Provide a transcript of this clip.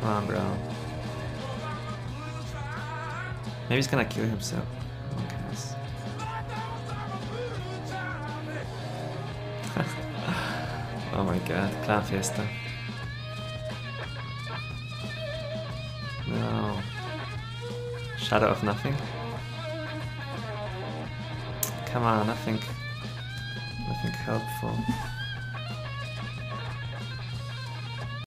Come on, bro. Maybe he's gonna kill himself. Okay, nice. Oh my god, Clan Fiesta. No. Shadow of Nothing? Come on, nothing helpful.